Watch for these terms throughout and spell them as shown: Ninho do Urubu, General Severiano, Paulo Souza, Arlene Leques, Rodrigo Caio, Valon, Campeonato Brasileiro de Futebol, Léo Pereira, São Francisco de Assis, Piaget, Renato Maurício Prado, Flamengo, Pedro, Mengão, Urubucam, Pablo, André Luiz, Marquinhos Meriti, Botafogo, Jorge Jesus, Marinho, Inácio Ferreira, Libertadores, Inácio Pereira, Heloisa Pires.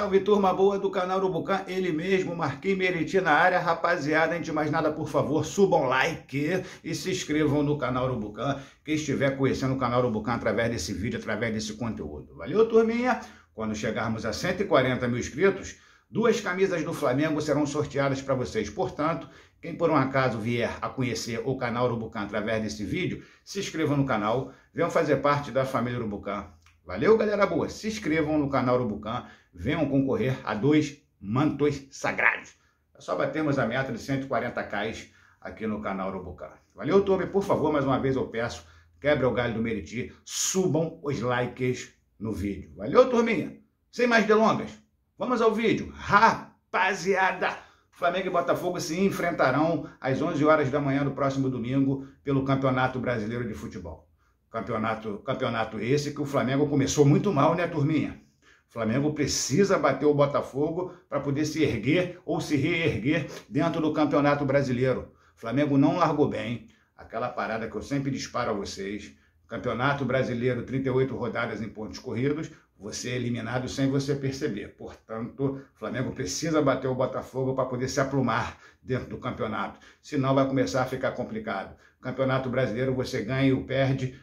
Salve, turma boa do canal Urubucam, ele mesmo, Marquinhos Meriti na área. Rapaziada, antes de mais nada, por favor, subam like e se inscrevam no canal Urubucam, quem estiver conhecendo o canal Urubucam através desse vídeo, através desse conteúdo. Valeu, turminha? Quando chegarmos a 140 mil inscritos, 2 camisas do Flamengo serão sorteadas para vocês. Portanto, quem por um acaso vier a conhecer o canal Urubucam através desse vídeo, se inscrevam no canal, venham fazer parte da família Urubucam. Valeu, galera boa, se inscrevam no canal Urubucam, venham concorrer a 2 mantos sagrados. É só batermos a meta de 140k aqui no canal Urubucam. Valeu, turma, por favor, mais uma vez eu peço, quebra o galho do Meriti, subam os likes no vídeo. Valeu, turminha, sem mais delongas, vamos ao vídeo. Rapaziada, Flamengo e Botafogo se enfrentarão às 11 horas da manhã do próximo domingo pelo Campeonato Brasileiro de Futebol. Campeonato esse que o Flamengo começou muito mal, né, turminha? O Flamengo precisa bater o Botafogo para poder se erguer ou se reerguer dentro do Campeonato Brasileiro. O Flamengo não largou bem, aquela parada que eu sempre disparo a vocês. Campeonato Brasileiro, 38 rodadas em pontos corridos, você é eliminado sem você perceber. Portanto, o Flamengo precisa bater o Botafogo para poder se aprumar dentro do campeonato, senão vai começar a ficar complicado. Campeonato Brasileiro você ganha ou perde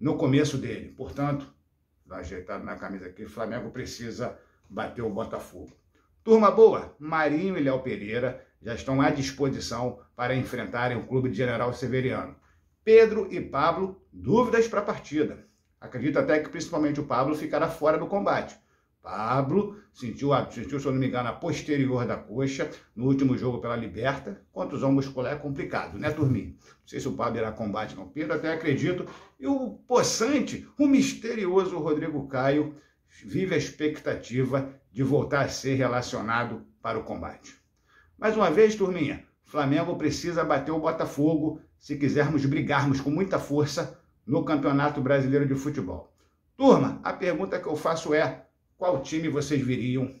no começo dele. Portanto, tá ajeitado na camisa aqui, o Flamengo precisa bater o Botafogo. Turma boa, Marinho e Léo Pereira já estão à disposição para enfrentarem o clube de General Severiano. Pedro e Pablo, dúvidas para a partida. Acredito até que principalmente o Pablo ficará fora do combate. Pablo sentiu, se eu não me engano, a posterior da coxa no último jogo pela Liberta. Contusão muscular é complicado, né, turminha? Não sei se o Pablo irá combate com o Pedro, até acredito. E o possante, o misterioso Rodrigo Caio, vive a expectativa de voltar a ser relacionado para o combate. Mais uma vez, turminha, Flamengo precisa bater o Botafogo se quisermos brigarmos com muita força no Campeonato Brasileiro de Futebol. Turma, a pergunta que eu faço é: qual time vocês viriam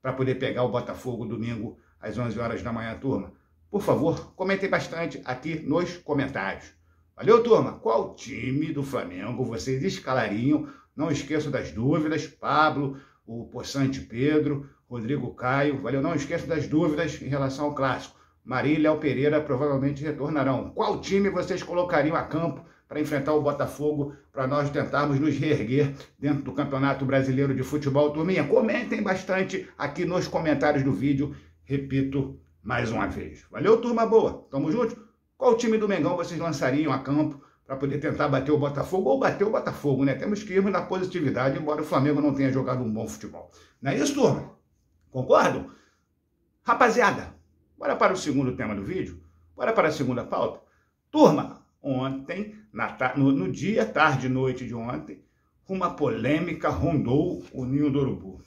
para poder pegar o Botafogo domingo às 11 horas da manhã, turma? Por favor, comentem bastante aqui nos comentários. Valeu, turma? Qual time do Flamengo vocês escalariam? Não esqueçam das dúvidas, Pablo, o possante Pedro, Rodrigo Caio. Valeu, não esqueçam das dúvidas em relação ao clássico. Marinho e Léo Pereira provavelmente retornarão. Qual time vocês colocariam a campo para enfrentar o Botafogo, para nós tentarmos nos reerguer dentro do Campeonato Brasileiro de Futebol? Turminha, comentem bastante aqui nos comentários do vídeo, repito mais uma vez. Valeu, turma boa, tamo junto. Qual time do Mengão vocês lançariam a campo para poder tentar bater o Botafogo, ou bater o Botafogo, né? Temos que irmos na positividade, embora o Flamengo não tenha jogado um bom futebol. Não é isso, turma? Concordam? Rapaziada, bora para o segundo tema do vídeo, bora para a segunda pauta. Turma, ontem, no dia, tarde e noite de ontem, uma polêmica rondou o Ninho do Urubu.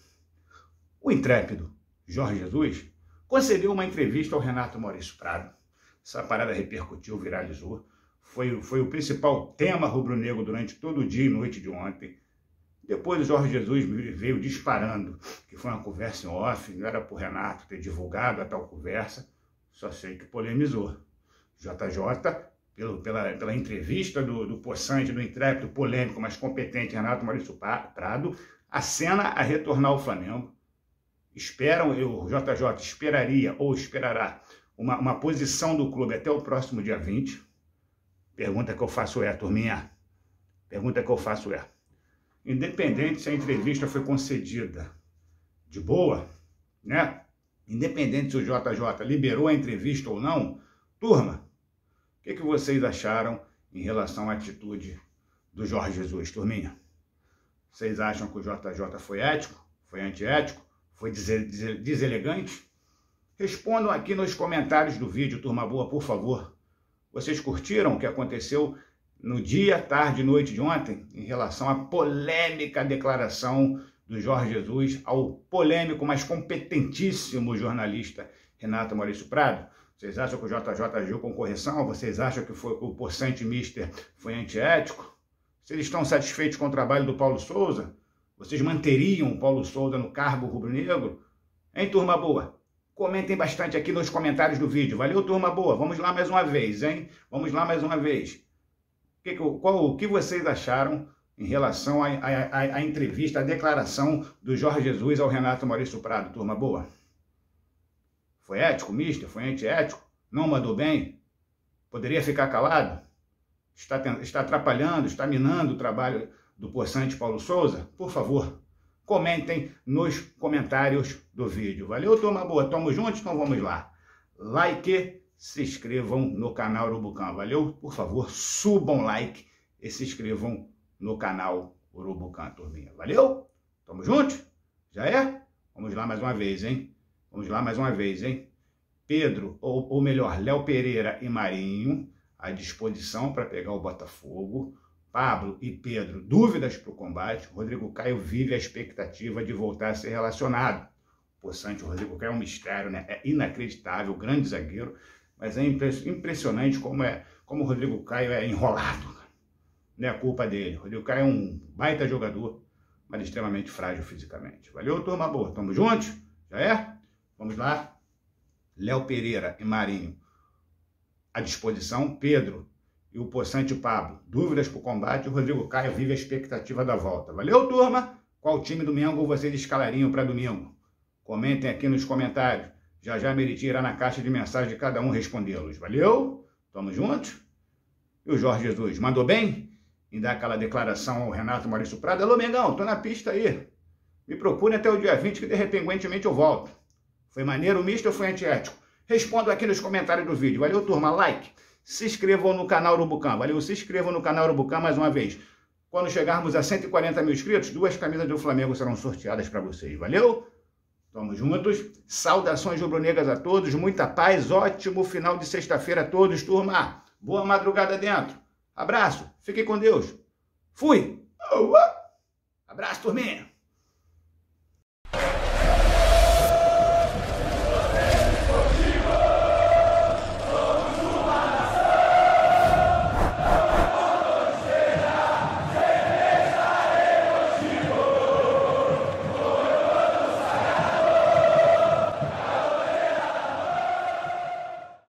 O intrépido Jorge Jesus concedeu uma entrevista ao Renato Maurício Prado. Essa parada repercutiu, viralizou. Foi o principal tema rubro-negro durante todo o dia e noite de ontem. Depois o Jorge Jesus veio disparando que foi uma conversa em off, não era para o Renato ter divulgado a tal conversa. Só sei que polemizou. JJ... Pela entrevista do possante, do intrépido, polêmico, mas competente Renato Maurício Prado, acena a retornar ao Flamengo. O JJ esperaria ou esperará uma posição do clube até o próximo dia 20. Pergunta que eu faço é, turminha, pergunta que eu faço é: independente se a entrevista foi concedida de boa, né? Independente se o JJ liberou a entrevista ou não, turma, o que vocês acharam em relação à atitude do Jorge Jesus, turminha? Vocês acham que o JJ foi ético? Foi antiético? Foi deselegante? Respondam aqui nos comentários do vídeo, turma boa, por favor. Vocês curtiram o que aconteceu no dia, tarde e noite de ontem em relação à polêmica declaração do Jorge Jesus ao polêmico, mas competentíssimo jornalista Renato Maurício Prado? Vocês acham que o JJ agiu com correção? Vocês acham que o possante mister foi antiético? Vocês estão satisfeitos com o trabalho do Paulo Souza? Vocês manteriam o Paulo Souza no cargo rubro-negro? Hein, turma boa? Comentem bastante aqui nos comentários do vídeo. Valeu, turma boa? Vamos lá mais uma vez, hein? Vamos lá mais uma vez. O que vocês acharam em relação à entrevista, à declaração do Jorge Jesus ao Renato Maurício Prado, turma boa? Foi ético, mister? Foi antiético? Não mandou bem? Poderia ficar calado? Está atrapalhando, está minando o trabalho do possante Paulo Souza? Por favor, comentem nos comentários do vídeo. Valeu, turma boa? Tamo juntos? Então vamos lá. Like, se inscrevam no canal Urubucam. Valeu? Por favor, subam like e se inscrevam no canal Urubucam, turminha. Valeu? Tamo juntos? Já é? Vamos lá mais uma vez, hein? Vamos lá mais uma vez, hein? Pedro, ou melhor, Léo Pereira e Marinho à disposição para pegar o Botafogo. Pablo e Pedro, dúvidas para o combate. Rodrigo Caio vive a expectativa de voltar a ser relacionado. Possante, o Rodrigo Caio é um mistério, né? É inacreditável, grande zagueiro, mas é impressionante como o Rodrigo Caio é enrolado. Não é culpa dele. O Rodrigo Caio é um baita jogador, mas extremamente frágil fisicamente. Valeu, turma boa. Tamo juntos? Já é? Vamos lá. Léo Pereira e Marinho à disposição. Pedro e o possante Pablo, dúvidas para o combate. O Rodrigo Caio vive a expectativa da volta. Valeu, turma? Qual time do Mengão vocês escalariam para domingo? Comentem aqui nos comentários. Já já Meriti irá na caixa de mensagem de cada um respondê-los. Valeu? Tamo juntos? E o Jorge Jesus, mandou bem? E dá aquela declaração ao Renato Maurício Prado: alô, Mengão, tô na pista aí. Me procurem até o dia 20 que de repente eu volto. Foi maneiro, misto, ou foi antiético? Respondo aqui nos comentários do vídeo. Valeu, turma. Like. Se inscrevam no canal Urubucam. Valeu, se inscrevam no canal Urubucam mais uma vez. Quando chegarmos a 140 mil inscritos, 2 camisas do Flamengo serão sorteadas para vocês. Valeu? Tamo juntos. Saudações rubro-negras a todos. Muita paz. Ótimo final de sexta-feira a todos, turma. Boa madrugada dentro. Abraço, fiquem com Deus. Fui! Abraço, turminha!